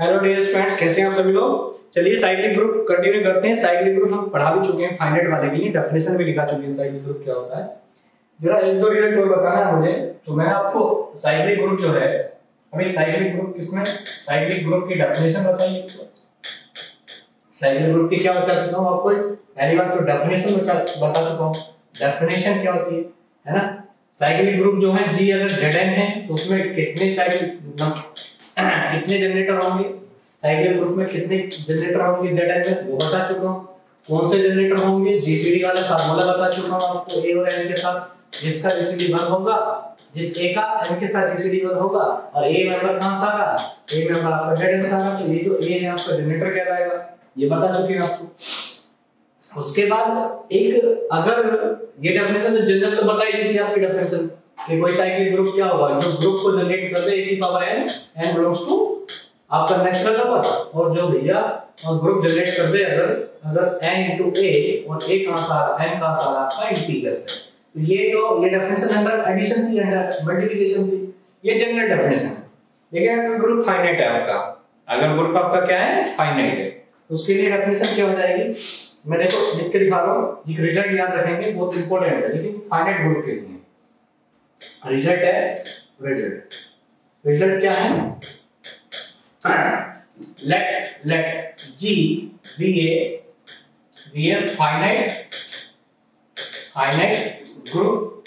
Hello dear students, कैसे हैं आप सभी लोग। चलिए साइक्लिंग ग्रुप कंटिन्यू करते हैं। साइक्लिंग ग्रुप हम पढ़ा भी चुके हैं फाइनाइट वाले के लिए, डेफिनेशन भी लिखा चुके हैं साइक्लिंग ग्रुप क्या होता है। जरा एक दो रिलेट और बताना है मुझे, तो मैं आपको साइक्लिंग ग्रुप जो है अभी साइक्लिंग ग्रुप किसमें, साइक्लिंग ग्रुप की डेफिनेशन बताइए। साइक्लिंग ग्रुप की क्या होता है तो आपको पहली बार तो डेफिनेशन बता चुका हूं, डेफिनेशन क्या होती है ना। साइक्लिंग ग्रुप जो है जी अगर Zn है तो उसमें कितने जनरेटर होंगे, साइक्लिंग ग्रुप में कितने जनरेटर होंगे Zn में वो बता चुका हूँ। कौन से जनरेटर होंगे GCD वाला फार्मूला बता चुका हूँ आपको, A और N के साथ जिसका GCD 1 होगा, जिस A का N के साथ GCD 1 होगा और A मेंबर कहाँ सा आएगा, A मेंबर आपका Zn सा आएगा, तो ये जो A है आपका जनरेटर कहलाएगा, ये बता चुके हैं आपको। उसके बाद एक अगर ये डेफिनेशन तो जनरल तो बता ही दी थी आपकी डेफिनेशन कि कोई साइक्लिक ग्रुप क्या होगा जो ग्रुप को जनरेट करते एक ही पावर n belongs to आपका नेचुरल नंबर, और जो भैया और ग्रुप जनरेट कर दे अगर n into a और a कहां से आ रहा है, n कहां से आ रहा है आपका इंटीजर्स है, तो ये जो ये डेफिनेशन अंडर एडिशन थी अंडर मल्टीप्लिकेशन थी, ये जनरल डेफिनेशन है। लेकिन अगर ग्रुप फाइनाइट है आपका, अगर ग्रुप आपका क्या है फाइनाइट है, उसके लिए डेफिनेशन क्या हो जाएगी, मैं देखो लिख के दिखा रहा हूं। एक रिजल्ट याद रखेंगे, बहुत इंपॉर्टेंट है लेकिन फाइनाइट ग्रुप के लिए रिजल्ट है। रिजल्ट क्या है, let G be a finite group.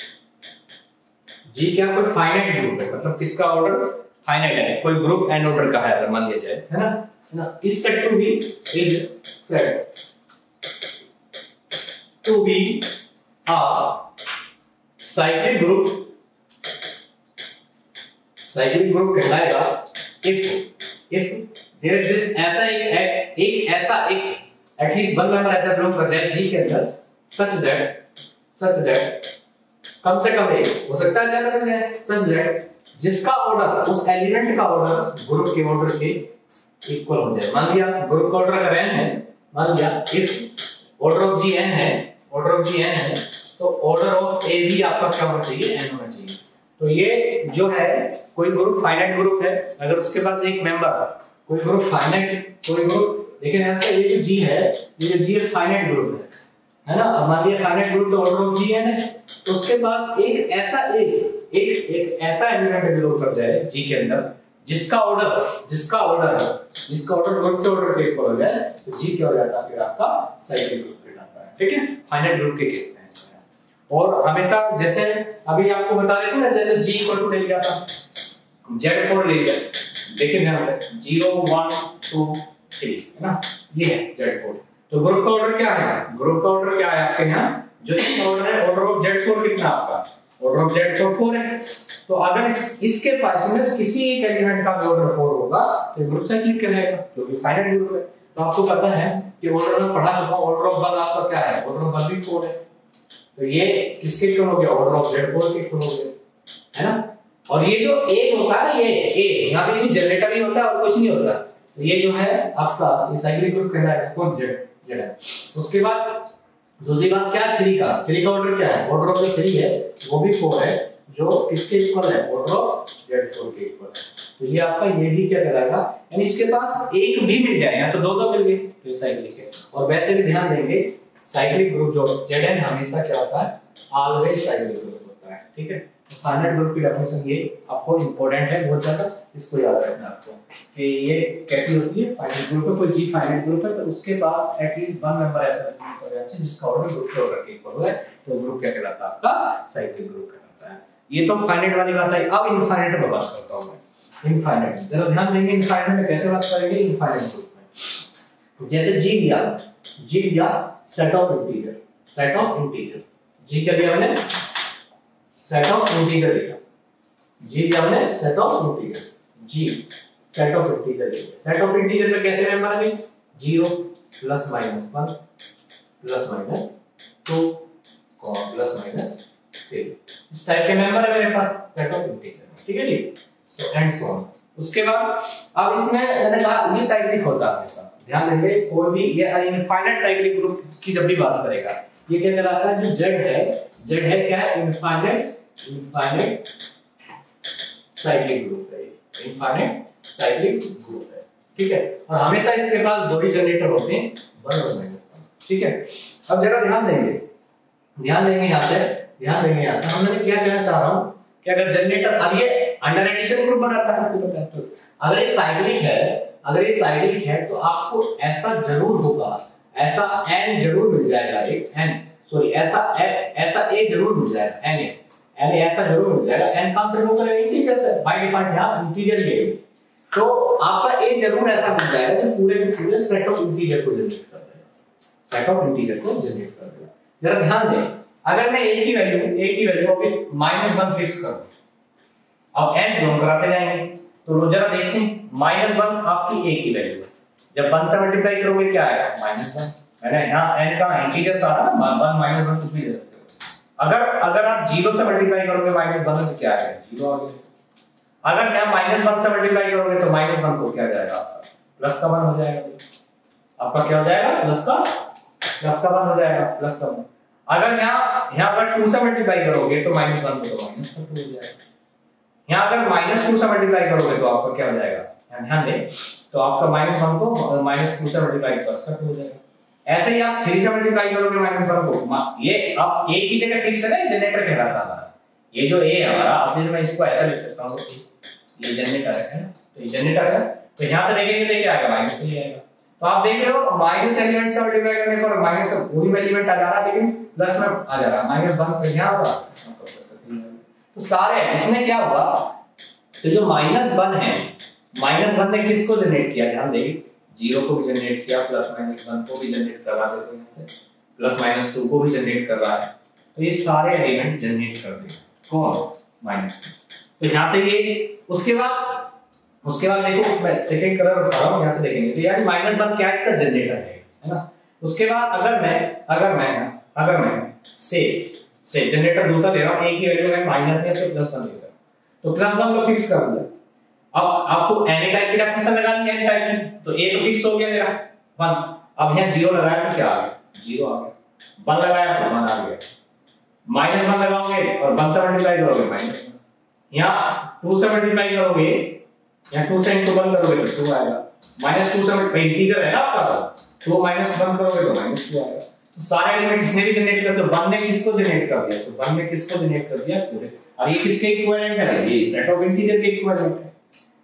G क्या कोई फाइनाइट ग्रुप है, मतलब किसका ऑर्डर फाइनाइट है, कोई ग्रुप n ऑर्डर का है अगर मान लिया जाए, है ना। इस set to be is set to be a cyclic group कहलाएगा if there is ऐसा एक at least one member ऐसा belong कर रहा है G के अंदर such that कम से कम एक हो सकता है ज्यादा मिल जाए, such that जिसका ऑर्डर उस एलिमेंट का ऑर्डर ग्रुप के ऑर्डर के इक्वल हो जाए। मान लिया ग्रुप का ऑर्डर का n है, मान लिया if order of G n है, ऑर्डर ऑफ G n है तो ऑर्डर ऑफ A भी आपका क्या होना चाहिए n होना चाहिए। तो ये जो है कोई ग्रुप फाइनाइट ग्रुप है अगर उसके पास एक मेंबर, कोई ग्रुप फाइनाइट कोई ग्रुप, लेकिन यहां से ये जो G है ये G फाइनाइट ग्रुप है ना। मान लिया फाइनाइट ग्रुप तो ऑर्डर ऑफ G n है, तो उसके पास एक ऐसा एलिमेंट बिलोंग कर जाए G के अंदर जिसका ऑर्डर ग्रुप के ऑर्डर के इक्वल हो जाए, तो G क्या हो जाता है फिर आपका साइक्लिक ग्रुप कहलाता है। ठीक है, फाइनाइट ग्रुप के केस में ऐसा है। और हमेशा जैसे अभी आपको बता रहे थे ना, जैसे G इक्वल टू ले लिया था Z को ले लिया, देखिए ध्यान से 0 1 2 3 है ना, ये है Z को। तो ग्रुप का ऑर्डर क्या है आपके यहां जो इस ऑर्डर है, ऑर्डर ऑफ Z को कितना आपका ऑर्डर ऑफ Z तो 4 है, तो अगर इसके पास में किसी एक एलिमेंट का ऑर्डर 4 होगा तो ग्रुप साइक्लिक कहलाएगा क्योंकि फाइनाइट ग्रुप है। तो आपको पता है कि ऑर्डर में पढ़ा चुका ऑर्डर ऑफ बल आपका क्या है, ऑर्डर ऑफ बल भी 4 है, तो ये किसके इक्वल हो गया ऑर्डर ऑफ Z 4 के इक्वल हो गया, है ना। और ये जो a होता है ना, ये a यहां पे ये जनरेटर ही होता है और कुछ नहीं होता, तो ये जो है आपका ये साइक्लिक ग्रुप कहलाएगा कौन Z है। उसके बाद दूसरी बात क्या, 3 का ऑर्डर क्या है, ऑर्डर ऑफ जो 3 है वो भी 4 है जो किसके इक्वल है, ऑर्डर ऑफ Z4 के इक्वल है, तो ये आपका ये भी क्या कहलाएगा, यानी इसके पास एक भी मिल जाए या तो दो मिल गए तो ये साइक्लिक है। और वैसे भी ध्यान देंगे साइक्लिक ग्रुप जो Zn हमेशा क्या होता है, ऑलवेज साइक्लिक ग्रुप होता है। ठीक है, तो फाइनाइट ग्रुप की डेफिनेशन ये आपको इंपॉर्टेंट है बहुत ज्यादा, इसको याद रखना आपको कि ये कैसी होती है फाइनाइट ग्रुप है। कोई G फाइनाइट ग्रुप है तो उसके बाद एटलीस्ट वन मेंबर ऐसा होता है जिसका ऑर्डर ग्रुप के ऑर्डर के इक्वल है, तो ग्रुप क्या कहलाता है आपका साइक्लिक ग्रुप कहलाता है। ये तो फाइनाइट वाली बात आई, अब इनफाइनाइट में बात करता हूं मैं। इनफाइनाइट जरा ध्यान देंगे, इनफाइनाइट में कैसे बात करेंगे, इनफाइनाइट ग्रुप में जैसे G लिया सेट ऑफ इंटीजर G क्या लिया हमने set of integer G set of integer में कैसे मेंबर आएंगे, 0 ± 1 ± 2 ± 3 इस टाइप के मेंबर है मेरे पास सेट ऑफ इंटीजर। ठीक है जी, तो एंड सो ऑन। उसके बाद अब इसमें मैंने कहा ये साइक्लिक होता है सब ध्यान देंगे, कोई भी ये इनफाइनाइट साइक्लिक ग्रुप की जब भी बात करेगा ये क्या कहलाता है, जो Z है क्या है, इनफाइनाइट साइक्लिक ग्रुप है, ठीक है, और हमेशा इसके पास दो ही जनरेटर होते हैं, 1 और -1। ठीक है, अब जरा ध्यान देंगे यहाँ से हम मैंने क्या कहना चाह रहा हूँ कि अगर जनरेटर, अब ये अंडर एडिशन ग्रुप बनाता है, आपको पता है अगर ये साइक्लिक है तो आपको ऐसा जरूर होगा, ऐसा n जरूर मिल जाएगा, एक n सॉरी ऐसा a जरूर मिल जाएगा, n ऐसा जरूर मिल जाएगा, n कहां से रिमूव करेंगे इंटीजर से, बाय डिफॉल्ट यहां इंटीजर ले, तो आपका a जरूर ऐसा मिल जाएगा जो पूरे सेट ऑफ इंटीजर को जनरेट कर देगा, जरा ध्यान दें, अगर मैं a की वैल्यू पे -1 फिक्स करूं, अब n जोड़ कराते जाएंगे, तो जरा देखें -1 आपकी a की वैल्यू है, जब 1 से मल्टीप्लाई करोगे क्या आएगा -1, मैंने यहां n का इंटीजर सारा 1 -1 कुछ भी ले सकते हो, अगर आप 0 से मल्टीप्लाई करोगे -1 तो क्या आएगा 0 आ गया, अगर आप -1 से मल्टीप्लाई करोगे तो -1 को क्या जाएगा आपका प्लस का 1 हो जाएगा, आपका क्या हो जाएगा प्लस का 1 हो जाएगा +1, अगर यहाँ 2 से मल्टीप्लाई करोगे तो -1 को -2 हो जाएगा, यहाँ अगर -2 से मल्टीप्लाई करोगे तो आपका क्या हो जाएगा, ध्यान दें, तो आपका -1 को -2 से मल्टीप्लाई +2 हो जाएगा, ऐसे ही आप 3 से मल्टीप्लाई करोगे -1 को, ये अब a की जगह फिक्स है, जनरेटर कहलाता है, ये जो a हमारा असली में इसको ऐसा लिख सकता हूं, ये जनरेटर है, तो ये जनरेटर है, तो यहाँ से देखेंगे तो क्या आएगा -2 ही आएगा, तो आप देख रहे हो माइनस एलिमेंट से मल्टीप्लाई करने पर माइनस पूरी एलिमेंट आ जा रहा, लेकिन प्लस में आ जा रहा -1 तो यहां होगा, तो सारे इसमें क्या हुआ, तो जो -1 है, -1 ने किसको जनरेट किया, ध्यान देंगे 0 को भी जनरेट किया, +-1 को भी जनरेट करा देते हैं ऐसे, +-2 को भी जनरेट कर रहा है, तो ये सारे एलिमेंट जनरेट कर देगा कौन -1, तो यहां से ये उसके बाद देखो मैं सेकंड कलर उठा रहा हूं, यहां से देखेंगे तो यार -1 क्या इसका जनरेटर है ना, उसके बाद अगर मैं से जनरेटर दूसरा दे रहा हूं, a की वैल्यू मैं माइनस या +1 दे रहा हूं, तो +1 को फिक्स कर दिया, अब आपको n टाइप की डेफिनेशन लगानी है, n टाइप की, तो a तो फिक्स हो गया मेरा 1, अब यहां 0 लगाया तो क्या आ गया 0 आ गया, 1 लगाया तो 1 आ गया, -1 लगाओगे और 1 से मल्टीप्लाई करोगे -1, यहां 2 से मल्टीप्लाई करोगे या 2 से इनटू 1 करोगे तो 2 आएगा, -2 से मल्टीप्लाई इंटीजर है ना आपका, तो -1 करोगे तो -2 आएगा, तो सारे एलिमेंट इसने भी जनरेट किया, तो 1 ने किसको जनरेट कर दिया, पूरे, और ये किसके इक्विवेलेंट है, ये सेट ऑफ इंटीजर के इक्विवेलेंट है,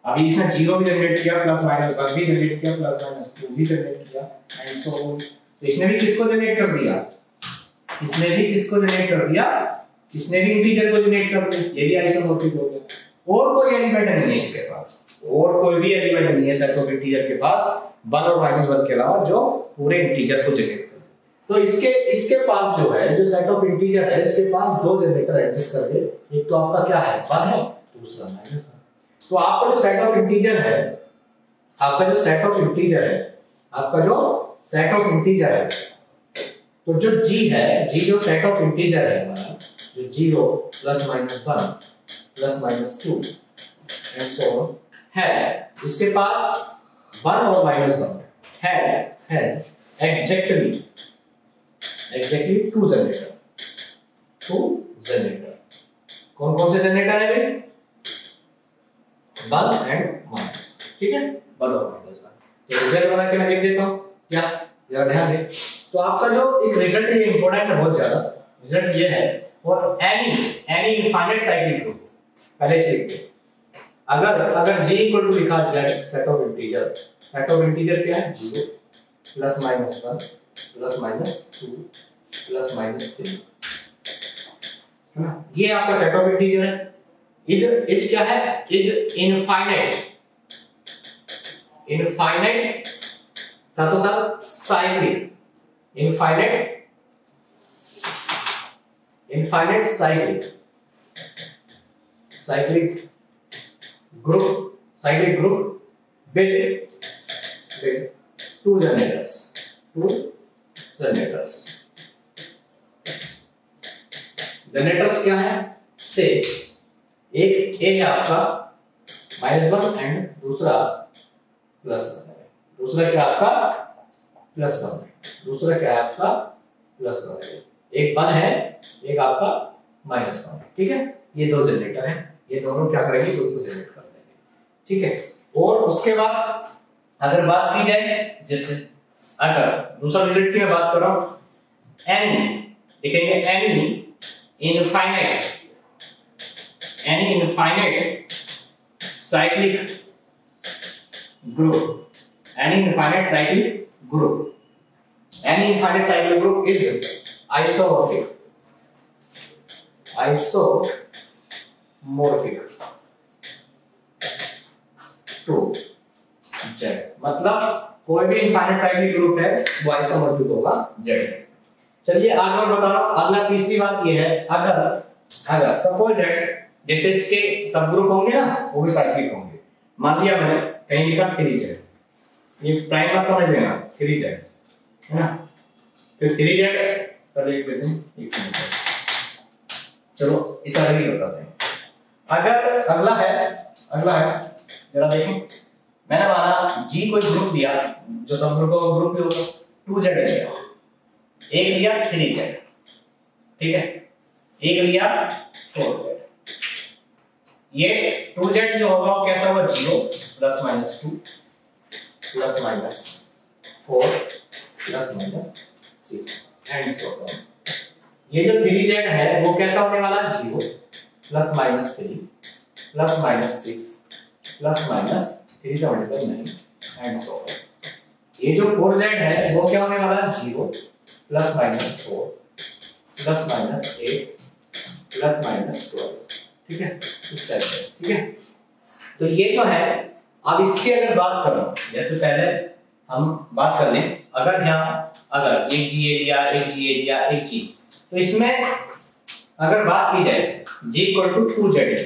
अब इसने 0 भी जनरेट किया, +-1 भी जनरेट किया, +-2 भी जनरेट किया, एंड सो ऑन, तो इसने भी किसको जनरेट कर दिया, इसने भी इंटीजर को जनरेट कर दिया, ये भी आइसोमोर्फिक हो गया, और कोई एलिमेंट नहीं है इसके पास, और कोई भी एलिमेंट नहीं है सेट ऑफ इंटीजर के पास 1 और -1 के अलावा जो पूरे इंटीजर को जनरेट, तो इसके पास जो है, जो सेट ऑफ इंटीजर है, इसके पास दो जनरेटर एग्जिस्ट कर रहे, एक तो आपका क्या है 1 है, दूसरा -1, तो आपका जो सेट ऑफ इंटीजर है, तो जो g है, g जो सेट ऑफ इंटीजर है हमारा, जो 0 +-1 +-2 एंड सो ऑन है, इसके पास 1 और -1 है एग्जैक्टली 2 जनरेटर, कौन से जनरेटर है ये 1 और -1, ठीक है 1 और -1, तो रिजल्ट बना के मैं लिख देता हूं, क्या जरा ध्यान दें, तो आपका जो एक रिजल्ट है इंपॉर्टेंट है बहुत ज्यादा, रिजल्ट ये है, और एनी इनफाइनाइट साइक्लिक ग्रुप पहले से लिखते हैं, अगर g लिखा जाए सेट ऑफ इंटीजर क्या है 0 +-1 +-2 +-3, है ना, ये आपका सेट ऑफ इंटीजर है, इज क्या है, इज इनफाइनाइट साथों साथ cyclic, infinite cyclic group build 2 generators क्या है, से एक a आपका -1 एंड दूसरा +1 है, दूसरा क्या है आपका प्लस वन है, एक 1 है, एक आपका -1 है, ठीक है, ये 2 जनरेटर हैं, ये दोनों क्या करेंगे, ग्रुप को जनरेट कर देंगे, ठीक है, और उसके बाद अगर बात की जाए जैसे अगर दूसरा रिलेटिव में बात करो any infinite cyclic group any infinite cyclic group is isomorphic to Z, मतलब कोई भी इनफाइनाइट साइक्लिक ग्रुप है वो आइसोमोर्फिक होगा जेड। चलिए आगे और बता रहा हूं। अगला तीसरी बात ये है, अगर सपोज दैट जैसे इसके सब ग्रुप होंगे ना वो भी साइक्लिक होंगे। मान लिया मैंने कहीं लिखा 3z, ये प्राइम मत समझ लेना 3z है ना, तो 3z कर लिख देते हैं। चलो इसे आगे बताते हैं। अगर अगला है जरा देखें, मैंने माना G को ग्रुप दिया जो सब ग्रुप का ग्रुप होगा 2z लिया, एक लिया 3z, ठीक है, एक लिया 4z, ये 2z जो होगा वो कैसा होगा 0 ±2 ±4 ±6 एंड सो ऑन। ये जो 3z है वो कैसा होने वाला 0 ±3 ±6 3 का मल्टीप्लाई 9 एंड सो ऑन। ये जो 4z है वो क्या होने वाला 0 ±4 ±8 ±12, ठीक है, इस टाइप से, ठीक है। तो ये जो है, अब इसकी अगर बात करो जैसे पहले हम बात कर लें, अगर यहां अगर एक जी एरिया एक जी, तो इसमें अगर बात की जाए g 2z,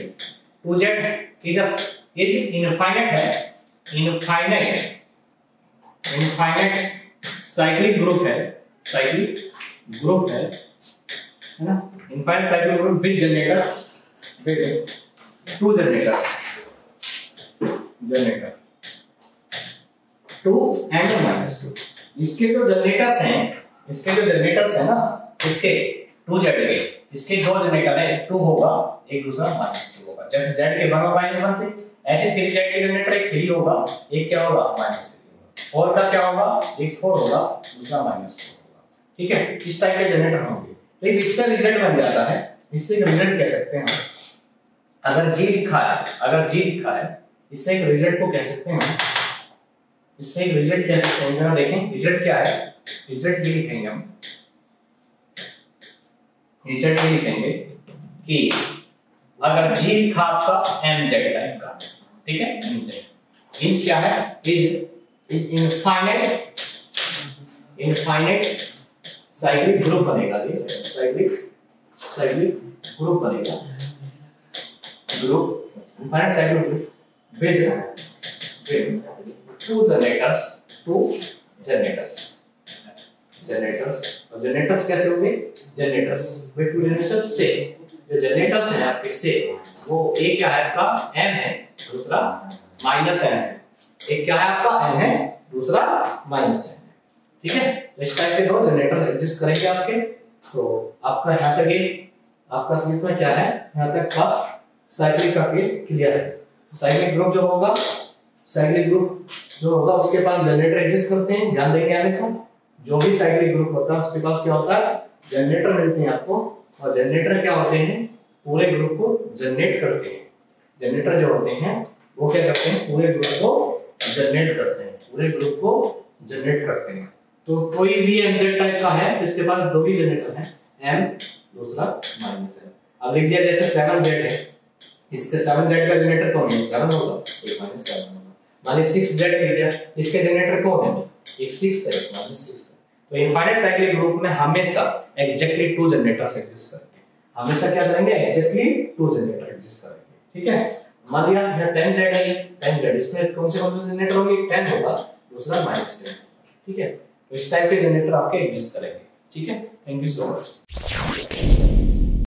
2z is infinite है, इनफाइनाइट साइक्लिक ग्रुप है ना, infinite cyclic group with two and -2। इसके जो जनरेटर्स हैं ना, इसके 2z के दो जनरेटर है, 2 होगा एक दूसरा -2 होगा। जैसे z के 1 और -1 थे, ऐसे 3z के जनरेटर एक 3 होगा, एक क्या होगा -3 होगा, और का क्या होगा एक 4 होगा, दूसरा -4 होगा, ठीक है, इस टाइप के जनरेटर होंगे। तो इसका रिजल्ट बन जाता है, इससे एक रिजल्ट कह सकते हैं, अगर g लिखा है इससे एक रिजल्ट को कह सकते हैं, इससे एक रिजल्ट कह सकते हैं। जरा देखें रिजल्ट क्या है, रिजल्ट ये लिखेंगे हम, रिजल्ट ये लिखेंगे कि अगर g लिखा आपका mz टाइप का, ठीक है, mz इज क्या है, इज इनफाइनाइट साइक्लिक ग्रुप बनेगा, ये साइक्लिक ग्रुप बनेगा, group infinite cyclic group based two generators कैसे होंगे, से जो जनरेटर्स हैं आपके से वो एक क्या है आपका m है, दूसरा -n है, एक क्या है आपका m है, दूसरा -n है, ठीक है। इस टाइप के दो जनरेटर एग्जिस्ट करेंगे आपके, तो आपका यहाँ तक आपका समझ में क्या है, यहाँ तक का साइक्लिक का केस क्लियर है। साइक्लिक ग्रुप जो होगा उसके पास जनरेटर एग्जिस्ट करते हैं, ध्यान देंगे आगे से। जो भी साइक्लिक ग्रुप होता है उसके पास क्या होता है, जनरेटर मिलते हैं आपको, और जनरेटर क्या होते हैं, पूरे ग्रुप को जनरेट करते हैं। जनरेटर जो होते हैं वो क्या करते हैं, पूरे ग्रुप को जनरेट करते हैं। तो कोई भी mz टाइप का है, इसके पास दो ही जनरेटर हैं, m दूसरा -n। अब लिख दिया जैसे 7z है, इसके 7z का जनरेटर कौन है, 7 होगा, एक -7 होगा। माने 6z लिख दिया, इसके जनरेटर कौन है, एक 6 है, माने 6 है। तो इनफाइनाइट साइक्लिक ग्रुप में हमेशा एग्जैक्टली 2 जनरेटर्स एग्जिस्ट करते हैं, हमेशा क्या करेंगे एग्जैक्टली 2 जनरेटर एग्जिस्ट करेंगे, ठीक है। मान लिया यहां 10z है, 10z इसमें कौन से जनरेटर होंगे, 10 होगा, दूसरा -10, ठीक है। तो इस टाइप के जनरेटर आपके एग्जिस्ट करेंगे, ठीक है। Thank you so much.